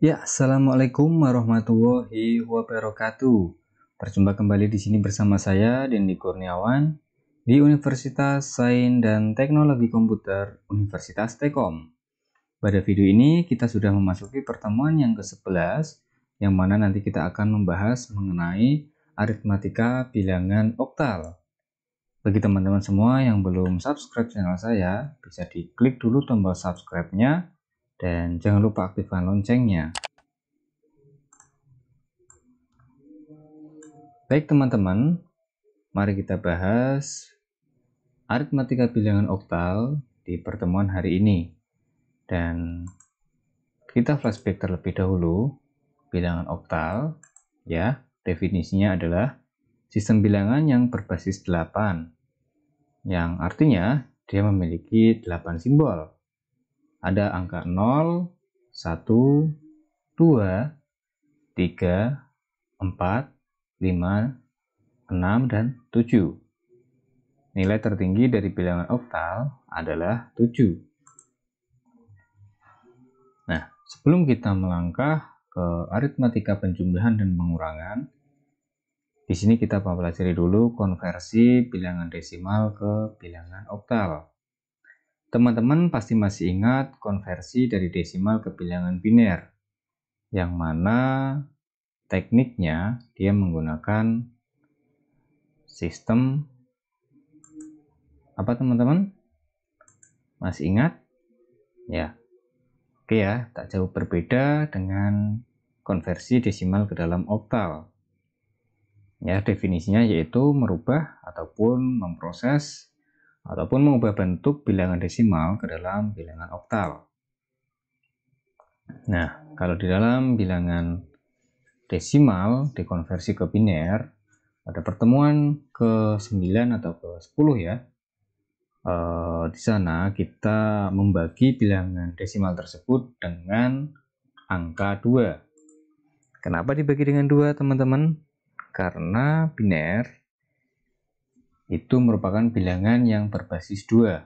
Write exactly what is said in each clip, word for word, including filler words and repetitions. Ya, assalamualaikum warahmatullahi wabarakatuh. Berjumpa kembali di sini bersama saya, Dendy Kurniawan, di Universitas Sains dan Teknologi Komputer, Universitas Tekom. Pada video ini, kita sudah memasuki pertemuan yang ke sebelas, yang mana nanti kita akan membahas mengenai aritmatika bilangan oktal. Bagi teman-teman semua yang belum subscribe channel saya, bisa diklik dulu tombol subscribe-nya, dan jangan lupa aktifkan loncengnya. Baik teman-teman, mari kita bahas aritmatika bilangan oktal di pertemuan hari ini. Dan kita flashback terlebih dahulu bilangan oktal. Ya, definisinya adalah sistem bilangan yang berbasis delapan, yang artinya dia memiliki delapan simbol. Ada angka nol, satu, dua, tiga, empat, lima, enam, dan tujuh. Nilai tertinggi dari bilangan oktal adalah tujuh. Nah, sebelum kita melangkah ke aritmatika penjumlahan dan pengurangan, di sini kita pelajari dulu konversi bilangan desimal ke bilangan oktal. Teman-teman pasti masih ingat konversi dari desimal ke bilangan biner, yang mana tekniknya dia menggunakan sistem apa teman-teman? Masih ingat? Ya, oke ya, tak jauh berbeda dengan konversi desimal ke dalam oktal. Ya, definisinya yaitu merubah ataupun memproses ataupun mengubah bentuk bilangan desimal ke dalam bilangan oktal. Nah, kalau di dalam bilangan desimal dikonversi ke biner, pada pertemuan ke sembilan atau ke sepuluh ya, e, di sana kita membagi bilangan desimal tersebut dengan angka dua. Kenapa dibagi dengan dua, teman-teman? Karena biner itu merupakan bilangan yang berbasis dua.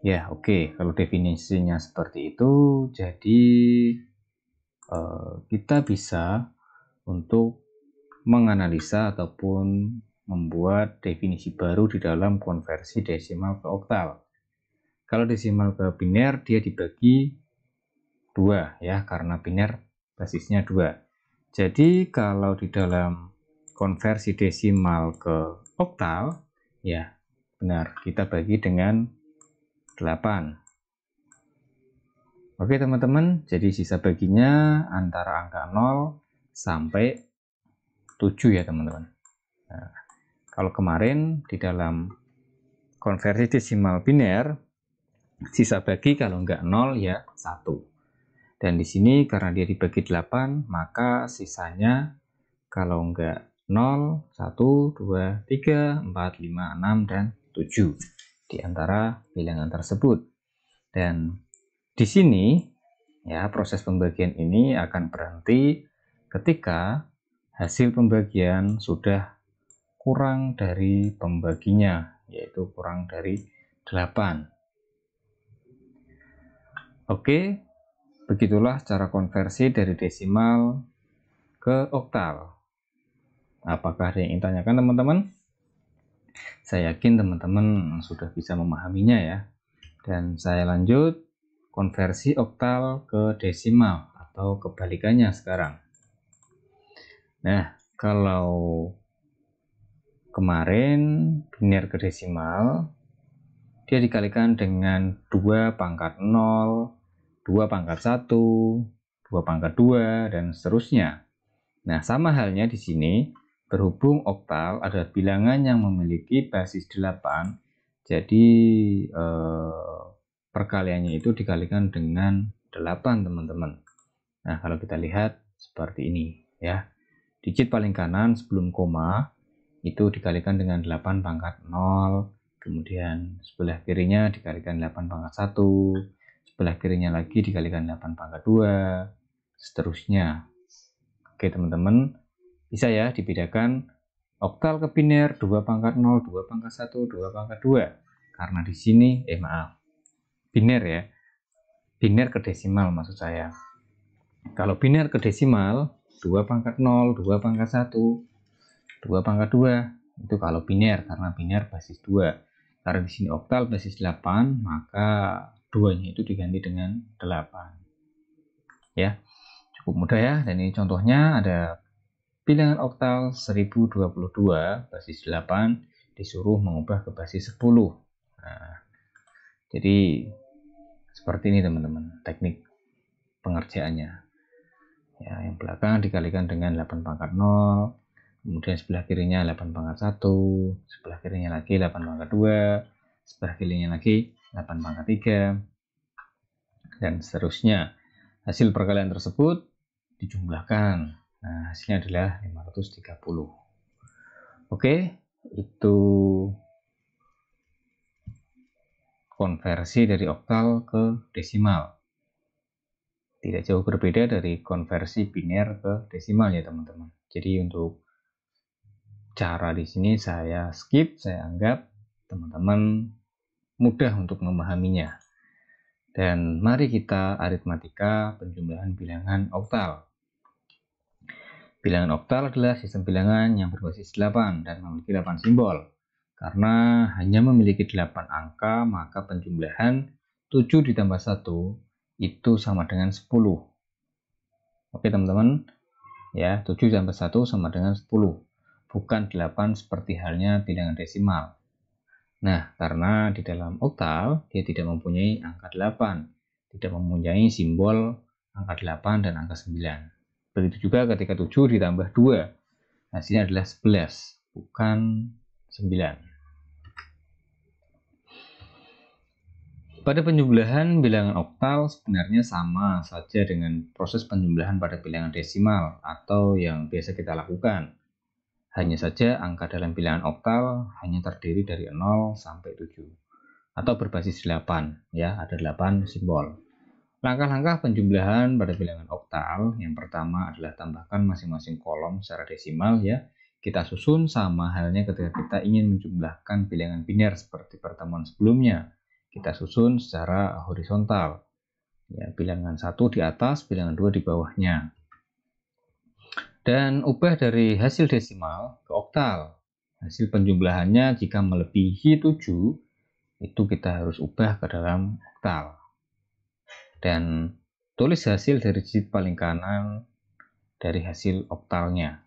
Ya, oke, okay. Kalau definisinya seperti itu, jadi eh, kita bisa untuk menganalisa ataupun membuat definisi baru di dalam konversi desimal ke oktal. Kalau desimal ke biner, dia dibagi dua ya, karena biner basisnya dua. Jadi kalau di dalam konversi desimal ke oktal, ya benar, kita bagi dengan delapan. Oke teman-teman, jadi sisa baginya antara angka nol sampai tujuh ya teman-teman. Nah, kalau kemarin di dalam konversi desimal biner, sisa bagi kalau enggak nol ya satu. Dan di sini karena dia dibagi delapan, maka sisanya kalau enggak nol, satu, dua, tiga, empat, lima, enam, dan tujuh di antara bilangan tersebut. Dan di sini ya, proses pembagian ini akan berhenti ketika hasil pembagian sudah kurang dari pembaginya, yaitu kurang dari delapan. Oke, begitulah cara konversi dari desimal ke oktal. Apakah ada yang ingin tanyakan teman-teman? Saya yakin teman-teman sudah bisa memahaminya ya. Dan saya lanjut konversi oktal ke desimal atau kebalikannya sekarang. Nah, kalau kemarin biner ke desimal, dia dikalikan dengan dua pangkat nol, dua pangkat satu, dua pangkat dua, dan seterusnya. Nah, sama halnya di sini. Berhubung oktal adalah bilangan yang memiliki basis delapan, jadi eh, perkaliannya itu dikalikan dengan delapan teman-teman. Nah, kalau kita lihat seperti ini ya, digit paling kanan sebelum koma itu dikalikan dengan delapan pangkat nol, kemudian sebelah kirinya dikalikan delapan pangkat satu, sebelah kirinya lagi dikalikan delapan pangkat dua, seterusnya. Oke teman-teman, bisa ya dibedakan oktal ke biner dua pangkat nol, dua pangkat satu, dua pangkat dua. karena di sini eh maaf biner ya, biner ke desimal maksud saya. Kalau biner ke desimal dua pangkat nol, dua pangkat satu, dua pangkat dua itu kalau biner, karena biner basis dua. Karena di sini oktal basis delapan, maka dua-nya itu diganti dengan delapan. Ya. Cukup mudah ya, dan ini contohnya ada bilangan oktal seribu dua puluh dua basis delapan disuruh mengubah ke basis sepuluh. Nah, jadi seperti ini teman-teman teknik pengerjaannya ya, yang belakang dikalikan dengan delapan pangkat nol, kemudian sebelah kirinya delapan pangkat satu, sebelah kirinya lagi delapan pangkat dua, sebelah kirinya lagi delapan pangkat tiga, dan seterusnya. Hasil perkalian tersebut dijumlahkan, nah hasilnya adalah lima ratus tiga puluh. Oke, itu konversi dari oktal ke desimal. Tidak jauh berbeda dari konversi biner ke desimal ya teman-teman. Jadi untuk cara di sini saya skip, saya anggap teman-teman mudah untuk memahaminya. Dan mari kita aritmatika penjumlahan bilangan oktal. Bilangan oktal adalah sistem bilangan yang berbasis delapan dan memiliki delapan simbol. Karena hanya memiliki delapan angka, maka penjumlahan tujuh ditambah satu itu sama dengan sepuluh. Oke teman-teman, ya, tujuh tambah satu sama dengan sepuluh, bukan delapan seperti halnya bilangan desimal. Nah, karena di dalam oktal dia tidak mempunyai angka delapan, tidak mempunyai simbol angka delapan dan angka sembilan. Begitu juga ketika tujuh ditambah dua, hasilnya adalah sebelas, bukan sembilan. Pada penjumlahan bilangan oktal sebenarnya sama saja dengan proses penjumlahan pada bilangan desimal atau yang biasa kita lakukan. Hanya saja angka dalam bilangan oktal hanya terdiri dari nol sampai tujuh atau berbasis delapan ya, ada delapan simbol. Langkah-langkah penjumlahan pada bilangan oktal yang pertama adalah tambahkan masing-masing kolom secara desimal ya. Kita susun sama halnya ketika kita ingin menjumlahkan bilangan biner seperti pertemuan sebelumnya. Kita susun secara horizontal ya, bilangan satu di atas, bilangan dua di bawahnya, dan ubah dari hasil desimal ke oktal. Hasil penjumlahannya jika melebihi tujuh itu kita harus ubah ke dalam oktal, dan tulis hasil dari digit paling kanan dari hasil oktalnya.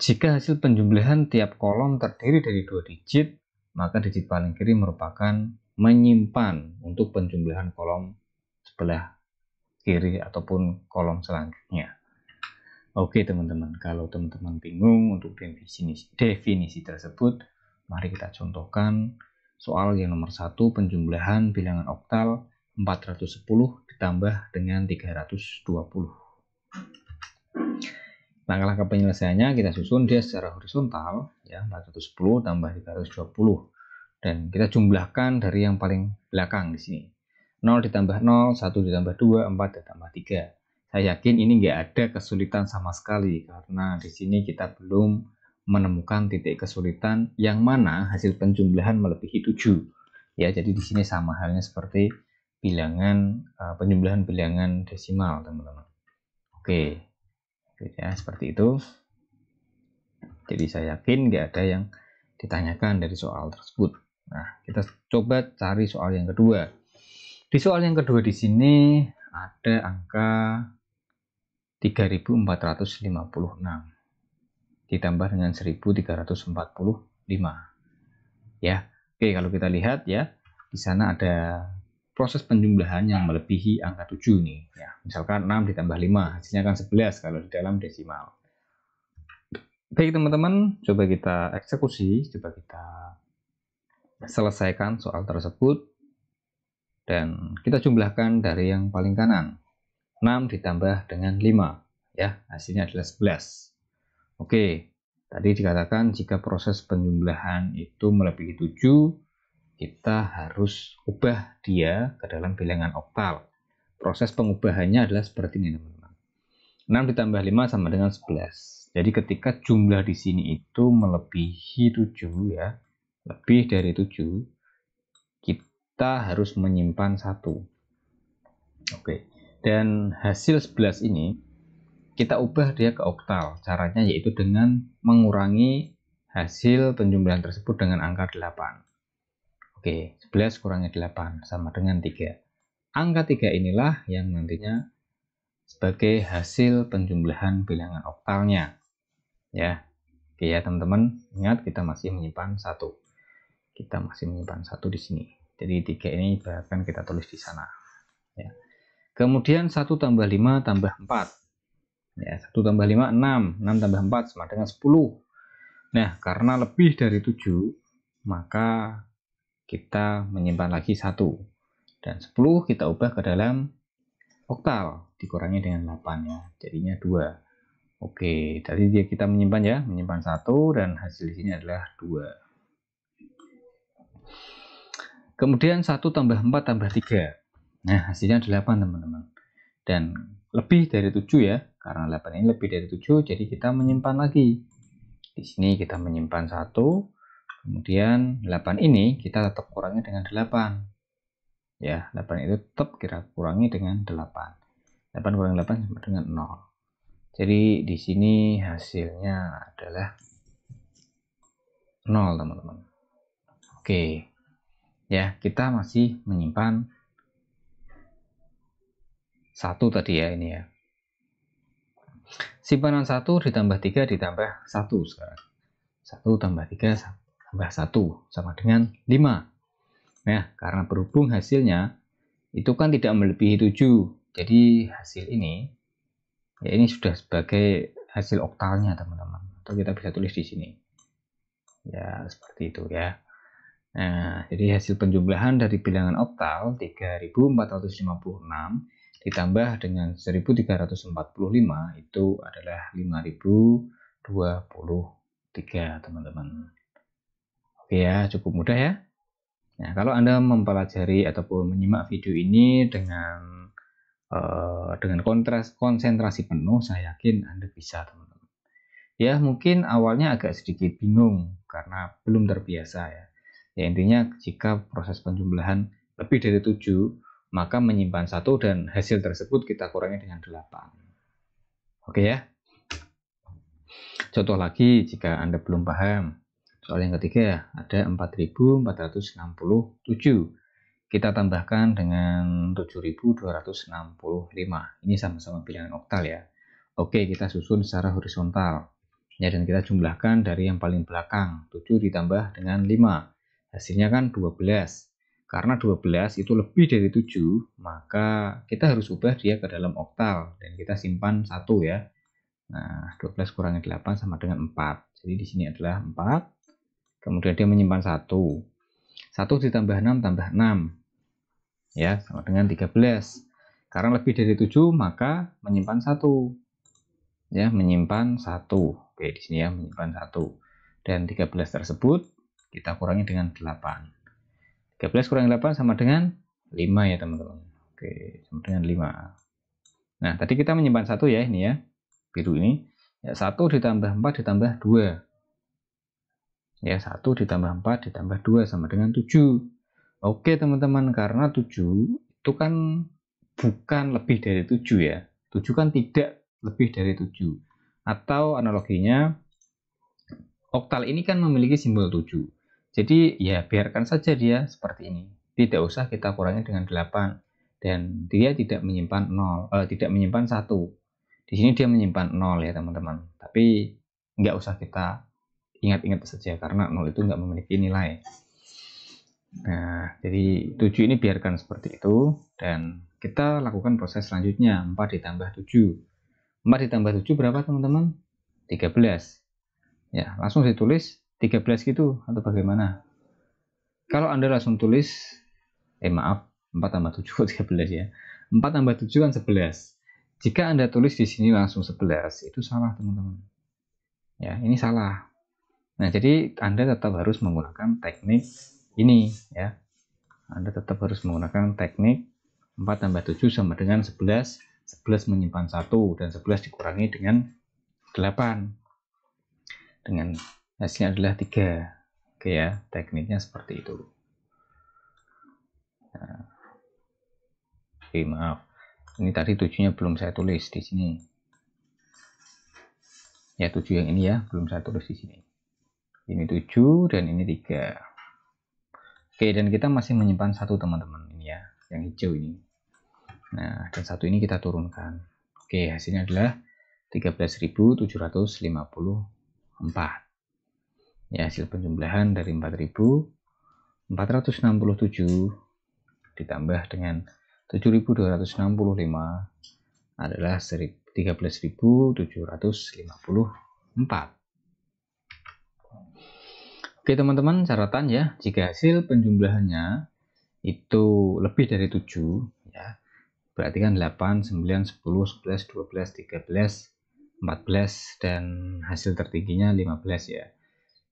Jika hasil penjumlahan tiap kolom terdiri dari dua digit, maka digit paling kiri merupakan menyimpan untuk penjumlahan kolom sebelah kiri ataupun kolom selanjutnya. Oke teman-teman, kalau teman-teman bingung untuk definisi, definisi tersebut, mari kita contohkan soal yang nomor satu, penjumlahan bilangan oktal empat ratus sepuluh ditambah dengan tiga ratus dua puluh. Langkah-langkah penyelesaiannya kita susun dia secara horizontal ya, empat ratus sepuluh tambah tiga ratus dua puluh, dan kita jumlahkan dari yang paling belakang di sini. nol ditambah nol, satu ditambah dua, empat ditambah tiga. Saya yakin ini nggak ada kesulitan sama sekali karena di sini kita belum menemukan titik kesulitan yang mana hasil penjumlahan melebihi tujuh. Ya, jadi di sini sama halnya seperti bilangan penjumlahan bilangan desimal, teman-teman. Oke. Ya, seperti itu. Jadi saya yakin nggak ada yang ditanyakan dari soal tersebut. Nah, kita coba cari soal yang kedua. Di soal yang kedua di sini ada angka tiga ribu empat ratus lima puluh enam ditambah dengan seribu tiga ratus empat puluh lima. Ya, oke, kalau kita lihat ya, di sana ada proses penjumlahan yang melebihi angka tujuh nih ya. Misalkan enam ditambah lima, hasilnya kan sebelas kalau di dalam desimal. Baik teman-teman, coba kita eksekusi, coba kita selesaikan soal tersebut, dan kita jumlahkan dari yang paling kanan. enam ditambah dengan lima ya, hasilnya adalah sebelas. Oke, tadi dikatakan jika proses penjumlahan itu melebihi tujuh, kita harus ubah dia ke dalam bilangan oktal. Proses pengubahannya adalah seperti ini teman-teman. enam ditambah lima sama dengan sebelas. Jadi ketika jumlah di sini itu melebihi tujuh ya, lebih dari tujuh, kita harus menyimpan satu. Oke, dan hasil sebelas ini kita ubah dia ke oktal. Caranya yaitu dengan mengurangi hasil penjumlahan tersebut dengan angka delapan. Oke, sebelas kurangi delapan sama dengan tiga. Angka tiga inilah yang nantinya sebagai hasil penjumlahan bilangan oktalnya. Ya, oke ya teman-teman, ingat kita masih menyimpan satu. Kita masih menyimpan satu di sini. Jadi tiga ini bahkan kita tulis di sana. Ya. Kemudian satu tambah lima tambah empat. Ya, satu tambah lima, enam. enam tambah empat sama dengan sepuluh. Nah, karena lebih dari tujuh, maka kita menyimpan lagi satu. Dan sepuluh kita ubah ke dalam oktal. Dikurangi dengan delapan ya, jadinya dua. Oke, tadi dia kita menyimpan ya, menyimpan satu dan hasil di sini adalah dua. Kemudian satu tambah empat tambah tiga. Nah, hasilnya delapan teman-teman. Dan lebih dari tujuh ya, karena delapan ini lebih dari tujuh, jadi kita menyimpan lagi. Di sini kita menyimpan satu, kemudian delapan ini kita tetap kurangi dengan delapan. Ya, delapan itu tetap kita kurangi dengan delapan. delapan kurang delapan sama dengan nol. Jadi di sini hasilnya adalah nol teman-teman. Oke. Ya, kita masih menyimpan satu tadi ya, ini ya. Simpanan satu ditambah tiga ditambah satu sekarang. satu tambah tiga tambah satu sama dengan lima. Nah, karena berhubung hasilnya itu kan tidak melebihi tujuh. Jadi hasil ini ya ini sudah sebagai hasil oktalnya, teman-teman. Atau kita bisa tulis di sini. Ya, seperti itu ya. Nah, jadi hasil penjumlahan dari bilangan oktal tiga ribu empat ratus lima puluh enam ditambah dengan seribu tiga ratus empat puluh lima itu adalah lima ribu dua puluh tiga, teman-teman. Oke ya, cukup mudah ya. Nah, kalau Anda mempelajari ataupun menyimak video ini dengan eh, dengan kontras, konsentrasi penuh, saya yakin Anda bisa, teman-teman. Ya, mungkin awalnya agak sedikit bingung karena belum terbiasa ya. Ya, intinya jika proses penjumlahan lebih dari tujuh, maka menyimpan satu dan hasil tersebut kita kurangi dengan delapan. Oke ya. Contoh lagi jika Anda belum paham. Soal yang ketiga ada empat ribu empat ratus enam puluh tujuh. Kita tambahkan dengan tujuh ribu dua ratus enam puluh lima. Ini sama-sama bilangan oktal ya. Oke, kita susun secara horizontal. Ya, dan kita jumlahkan dari yang paling belakang. tujuh ditambah dengan lima. Hasilnya kan dua belas. Karena dua belas itu lebih dari tujuh, maka kita harus ubah dia ke dalam oktal dan kita simpan satu ya. Nah, dua belas kurangi delapan sama dengan empat. Jadi di sini adalah empat. Kemudian dia menyimpan satu. satu ditambah enam tambah enam. Ya, sama dengan tiga belas. Karena lebih dari tujuh, maka menyimpan satu. Ya, menyimpan satu. Oke, di sini ya menyimpan satu. Dan tiga belas tersebut kita kurangi dengan delapan. tiga belas kurang delapan sama dengan lima ya teman-teman. Oke, sama dengan lima. Nah, tadi kita menyimpan satu ya, ini ya, biru ini. Ya, satu ditambah empat ditambah dua. Ya, satu ditambah empat ditambah dua sama dengan tujuh. Oke teman-teman, karena tujuh itu kan bukan lebih dari tujuh ya. tujuh kan tidak lebih dari tujuh. Atau analoginya, oktal ini kan memiliki simbol tujuh. Jadi ya biarkan saja dia seperti ini. Tidak usah kita kurangi dengan delapan dan dia tidak menyimpan nol, eh, tidak menyimpan satu. Di sini dia menyimpan nol ya, teman-teman. Tapi nggak usah kita ingat-ingat saja karena nol itu nggak memiliki nilai. Nah, jadi tujuh ini biarkan seperti itu dan kita lakukan proses selanjutnya. empat ditambah tujuh. empat ditambah tujuh berapa, teman-teman? tiga belas. Ya, langsung ditulis tiga belas gitu atau bagaimana? Kalau Anda langsung tulis, eh maaf, empat tambah tujuh tiga belas ya. empat tambah tujuh kan sebelas. Jika Anda tulis di sini langsung sebelas, itu salah teman-teman. Ya, ini salah. Nah, jadi Anda tetap harus menggunakan teknik ini ya. Anda tetap harus menggunakan teknik empat tambah tujuh sama dengan sebelas. sebelas menyimpan satu dan sebelas dikurangi dengan delapan. Dengan hasilnya adalah tiga. Oke ya, tekniknya seperti itu. Oke, maaf. Ini tadi tujuhnya belum saya tulis di sini. Ya, tujuh yang ini ya, belum saya tulis di sini. Ini tujuh dan ini tiga. Oke, dan kita masih menyimpan satu teman-teman ini ya, yang hijau ini. Nah, dan satu ini kita turunkan. Oke, hasilnya adalah tiga belas ribu tujuh ratus lima puluh empat. Ya, hasil penjumlahan dari empat ribu empat ratus enam puluh tujuh ditambah dengan tujuh ribu dua ratus enam puluh lima adalah tiga belas ribu tujuh ratus lima puluh empat. Oke teman-teman, catatan ya, jika hasil penjumlahannya itu lebih dari tujuh ya, berarti kan delapan, sembilan, sepuluh, sebelas, dua belas, tiga belas, empat belas, dan hasil tertingginya lima belas ya.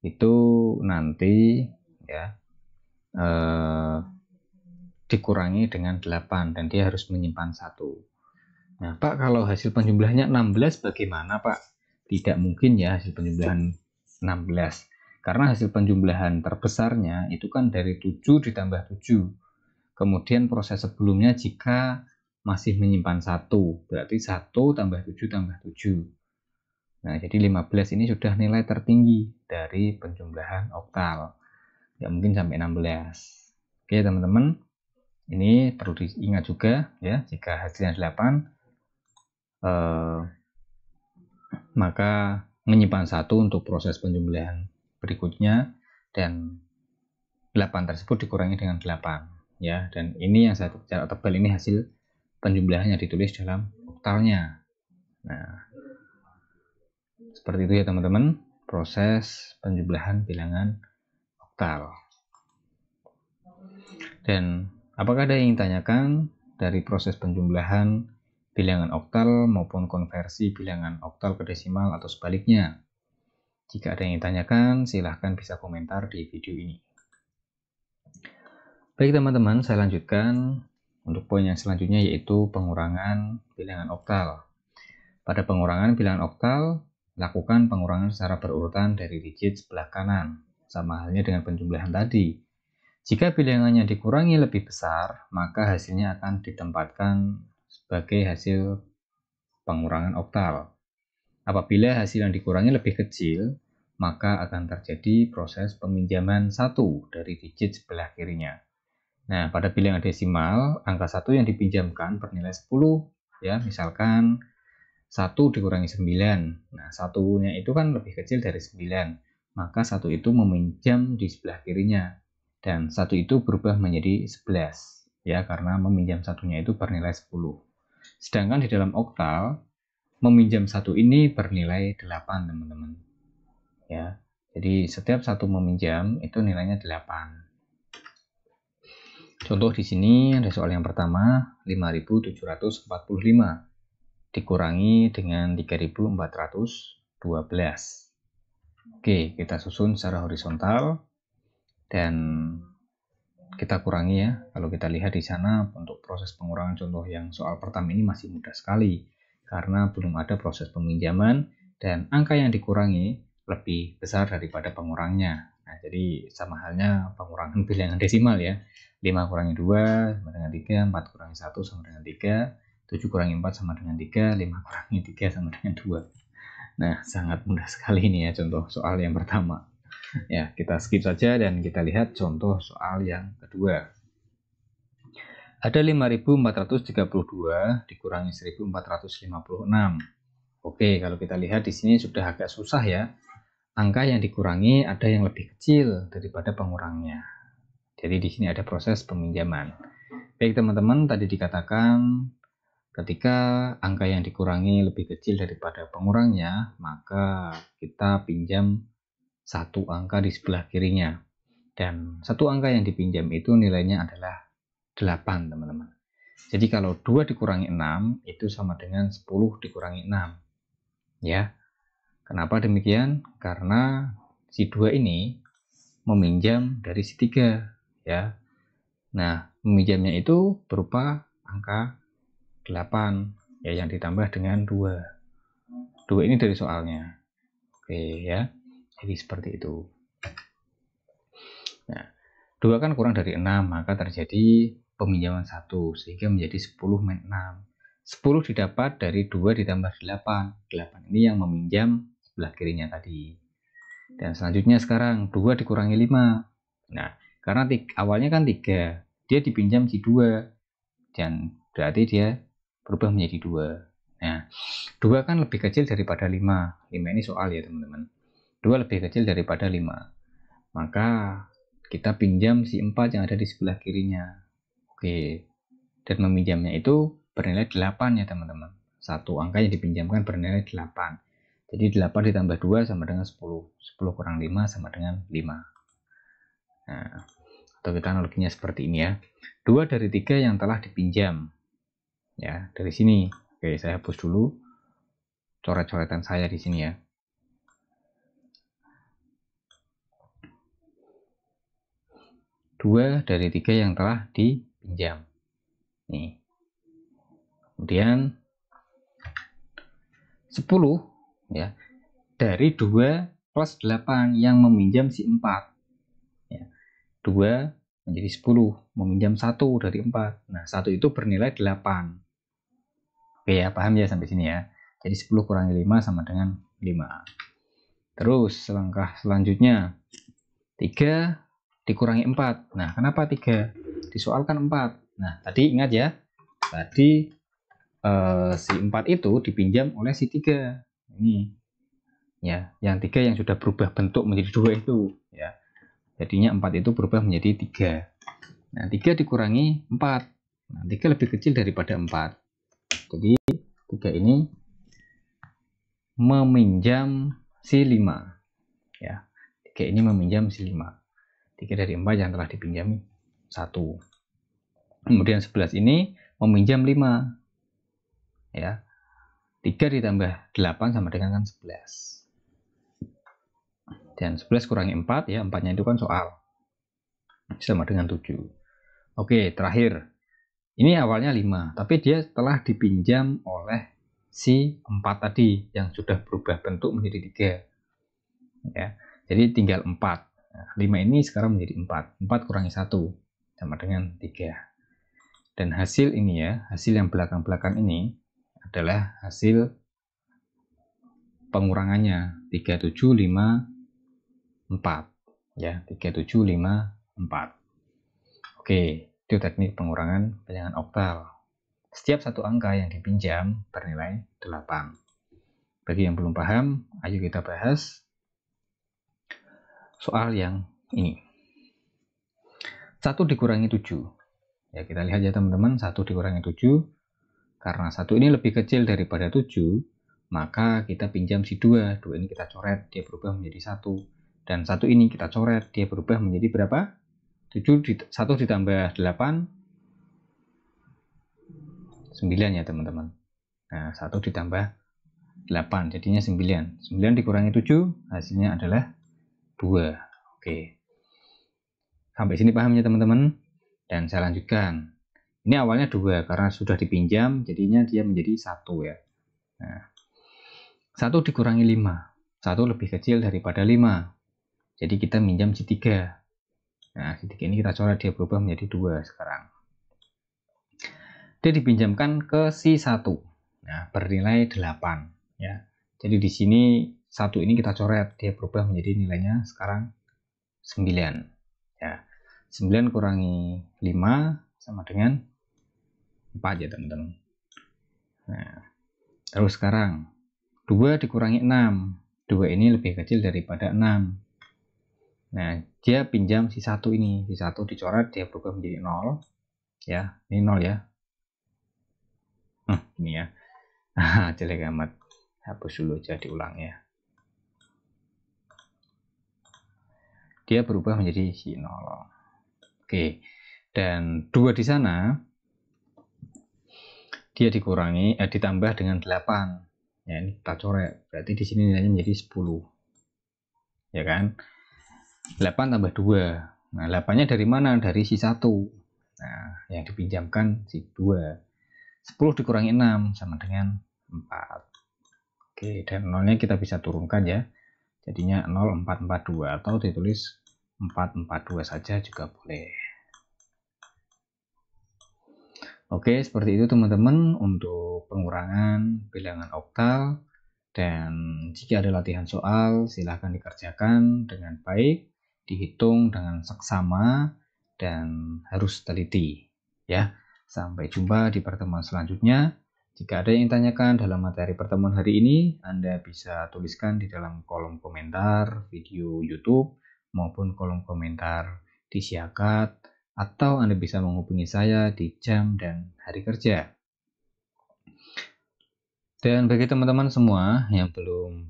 Itu nanti ya eh, dikurangi dengan delapan dan dia harus menyimpan satu. Nah Pak, kalau hasil penjumlahannya enam belas bagaimana Pak? Tidak mungkin ya hasil penjumlahan enam belas. Karena hasil penjumlahan terbesarnya itu kan dari tujuh ditambah tujuh. Kemudian proses sebelumnya jika masih menyimpan satu, berarti satu tambah tujuh tambah tujuh. Nah, jadi lima belas ini sudah nilai tertinggi dari penjumlahan oktal. Ya, mungkin sampai enam belas. Oke, teman-teman. Ini perlu diingat juga ya, jika hasilnya delapan eh, maka menyimpan satu untuk proses penjumlahan berikutnya dan delapan tersebut dikurangi dengan delapan ya, dan ini yang saya catat tebal ini hasil penjumlahannya ditulis dalam oktalnya. Nah seperti itu ya teman-teman, proses penjumlahan bilangan oktal. Dan apakah ada yang ingin tanyakan dari proses penjumlahan bilangan oktal maupun konversi bilangan oktal ke desimal atau sebaliknya? Jika ada yang ditanyakan, silahkan bisa komentar di video ini. Baik teman-teman, saya lanjutkan untuk poin yang selanjutnya yaitu pengurangan bilangan oktal. Pada pengurangan bilangan oktal, lakukan pengurangan secara berurutan dari digit sebelah kanan. Sama halnya dengan penjumlahan tadi. Jika bilangannya dikurangi lebih besar, maka hasilnya akan ditempatkan sebagai hasil pengurangan oktal. Apabila hasil yang dikurangi lebih kecil, maka akan terjadi proses peminjaman satu dari digit sebelah kirinya. Nah, pada bilangan desimal, angka satu yang dipinjamkan bernilai sepuluh. Ya, misalkan satu dikurangi sembilan. Nah, satunya itu kan lebih kecil dari sembilan. Maka satu itu meminjam di sebelah kirinya. Dan satu itu berubah menjadi sebelas. Ya, karena meminjam satunya itu bernilai sepuluh. Sedangkan di dalam oktal, meminjam satu ini bernilai delapan teman-teman ya, jadi setiap satu meminjam itu nilainya delapan. Contoh di sini ada soal yang pertama, lima ribu tujuh ratus empat puluh lima dikurangi dengan tiga ribu empat ratus dua belas. Oke, kita susun secara horizontal dan kita kurangi ya. Kalau kita lihat di sana untuk proses pengurangan contoh yang soal pertama ini masih mudah sekali karena belum ada proses peminjaman dan angka yang dikurangi lebih besar daripada pengurangnya. Nah, jadi sama halnya pengurangan bilangan desimal ya. lima kurangi dua sama dengan tiga, empat kurangi satu sama dengan tiga, tujuh kurangi empat sama dengan tiga, lima kurangi tiga sama dengan dua. Nah, sangat mudah sekali ini ya contoh soal yang pertama. Ya, kita skip saja dan kita lihat contoh soal yang kedua. Ada lima ribu empat ratus tiga puluh dua dikurangi seribu empat ratus lima puluh enam. Oke, kalau kita lihat di sini sudah agak susah ya. Angka yang dikurangi ada yang lebih kecil daripada pengurangnya. Jadi di sini ada proses peminjaman. Baik teman-teman, tadi dikatakan ketika angka yang dikurangi lebih kecil daripada pengurangnya, maka kita pinjam satu angka di sebelah kirinya. Dan satu angka yang dipinjam itu nilainya adalah delapan teman-teman. Jadi kalau dua dikurangi enam itu sama dengan sepuluh dikurangi enam ya. Kenapa demikian? Karena si dua ini meminjam dari si tiga ya. Nah, meminjamnya itu berupa angka delapan ya, yang ditambah dengan dua. dua ini dari soalnya. Oke ya. Jadi seperti itu. Nah, dua kan kurang dari enam, maka terjadi peminjaman satu, sehingga menjadi sepuluh min enam. sepuluh didapat dari dua ditambah delapan. delapan ini yang meminjam sebelah kirinya tadi. Dan selanjutnya sekarang dua dikurangi lima. Nah, karena awalnya kan tiga, dia dipinjam di dua. Dan berarti dia berubah menjadi dua. Nah, dua kan lebih kecil daripada lima. lima ini soal ya teman-teman. dua lebih kecil daripada lima. Maka kita pinjam si empat yang ada di sebelah kirinya. Oke. Dan meminjamnya itu bernilai delapan ya teman-teman. Satu angka yang dipinjamkan bernilai delapan. Jadi delapan ditambah dua sama dengan sepuluh. sepuluh kurang lima sama dengan lima. Nah, atau kita analoginya seperti ini ya. dua dari tiga yang telah dipinjam. Ya, dari sini. Oke, saya hapus dulu coret-coretan saya di sini ya. dua dari tiga yang telah dipinjam. Nih. Kemudian sepuluh ya, dari dua plus delapan yang meminjam si empat ya, dua menjadi sepuluh, meminjam satu dari empat. Nah, satu itu bernilai delapan. Oke ya, paham ya sampai sini ya. Jadi sepuluh kurangi lima sama dengan lima. Terus langkah selanjutnya tiga dikurangi empat. Nah, kenapa tiga? Disoalkan empat. Nah, tadi ingat ya, tadi Uh, si empat itu dipinjam oleh si tiga ini ya, yang tiga yang sudah berubah bentuk menjadi dua itu ya, jadinya empat itu berubah menjadi tiga. Nah, tiga dikurangi empat. Nah, tiga lebih kecil daripada empat, jadi tiga ini meminjam si lima ya. tiga ini meminjam si lima. tiga dari empat yang telah dipinjami satu, kemudian sebelas ini meminjam lima ya. tiga ditambah delapan sama dengan kan sebelas. Dan sebelas kurangi empat ya, empat-nya itu kan soal. Sama dengan tujuh. Oke, terakhir. Ini awalnya lima, tapi dia telah dipinjam oleh si empat tadi yang sudah berubah bentuk menjadi tiga. Ya. Jadi tinggal empat. Nah, lima ini sekarang menjadi empat. empat kurangi satu sama dengan tiga. Dan hasil ini ya, hasil yang belakang-belakang ini adalah hasil pengurangannya tiga tujuh lima empat ya, tiga tujuh lima empat. Oke, itu teknik pengurangan bilangan oktal. Setiap satu angka yang dipinjam bernilai delapan. Bagi yang belum paham, ayo kita bahas soal yang ini. satu dikurangi tujuh. Ya, kita lihat ya teman-teman, satu dikurangi tujuh. Karena satu ini lebih kecil daripada tujuh, maka kita pinjam si dua. dua ini kita coret, dia berubah menjadi satu. Dan satu ini kita coret, dia berubah menjadi berapa? tujuh, satu ditambah delapan, sembilan ya teman-teman. Nah, satu ditambah delapan, jadinya sembilan. sembilan dikurangi tujuh, hasilnya adalah dua. Oke. Sampai sini pahamnya teman-teman? Dan saya lanjutkan. Ini awalnya dua, karena sudah dipinjam, jadinya dia menjadi satu ya. Nah, satu dikurangi lima. satu lebih kecil daripada lima. Jadi kita minjam si tiga. Nah, si tiga ini kita coret, dia berubah menjadi dua sekarang. Dia dipinjamkan ke si satu. Nah, bernilai delapan ya. Jadi di sini satu ini kita coret, dia berubah menjadi nilainya sekarang sembilan ya. sembilan kurangi lima sama dengan empat ya teman-teman. Nah, terus sekarang dua dikurangi enam. dua ini lebih kecil daripada enam. Nah, dia pinjam si satu ini. Si satu dicoret, dia berubah menjadi nol ya. Ini nol ya. Hm, ini ya. Ah, jelek amat. Hapus dulu, jadi ulang ya. Dia berubah menjadi si nol. Oke. Dan dua di sana dia dikurangi eh, ditambah dengan delapan. Ya, ini kita coret. Berarti di sini nilainya menjadi sepuluh. Ya kan? delapan tambah dua. Nah, delapan-nya dari mana? Dari si satu. Nah, yang dipinjamkan si dua. sepuluh dikurangi enam sama dengan empat. Oke, dan nol-nya kita bisa turunkan ya. Jadinya nol empat empat dua atau ditulis empat empat dua saja juga boleh. Oke, seperti itu teman-teman untuk pengurangan bilangan oktal. Dan jika ada latihan soal, silahkan dikerjakan dengan baik, dihitung dengan seksama, dan harus teliti. Ya, sampai jumpa di pertemuan selanjutnya. Jika ada yang ditanyakan dalam materi pertemuan hari ini, Anda bisa tuliskan di dalam kolom komentar video YouTube maupun kolom komentar di Siakad, atau Anda bisa menghubungi saya di jam dan hari kerja. Dan bagi teman-teman semua yang belum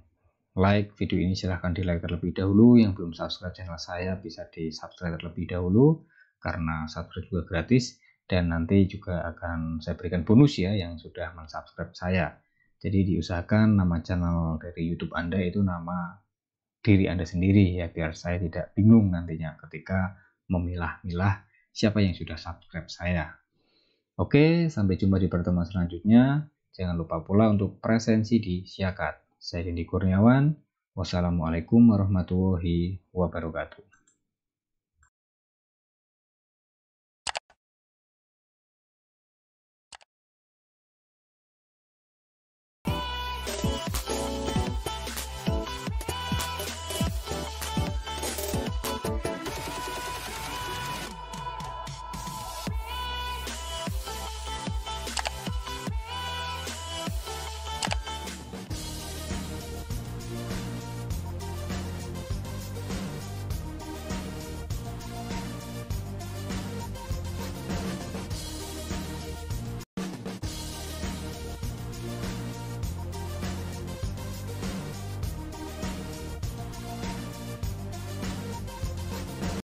like video ini, silahkan di like terlebih dahulu. Yang belum subscribe channel saya bisa di subscribe terlebih dahulu, karena subscribe juga gratis. Dan nanti juga akan saya berikan bonus ya yang sudah mensubscribe saya. Jadi diusahakan nama channel dari YouTube Anda itu nama diri Anda sendiri ya, biar saya tidak bingung nantinya ketika memilah-milah siapa yang sudah subscribe saya. Oke, sampai jumpa di pertemuan selanjutnya. Jangan lupa pula untuk presensi di Siakad. Saya Dendy Kurniawan. Wassalamualaikum warahmatullahi wabarakatuh.